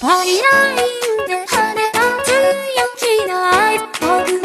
Why are you the honey of the young kid?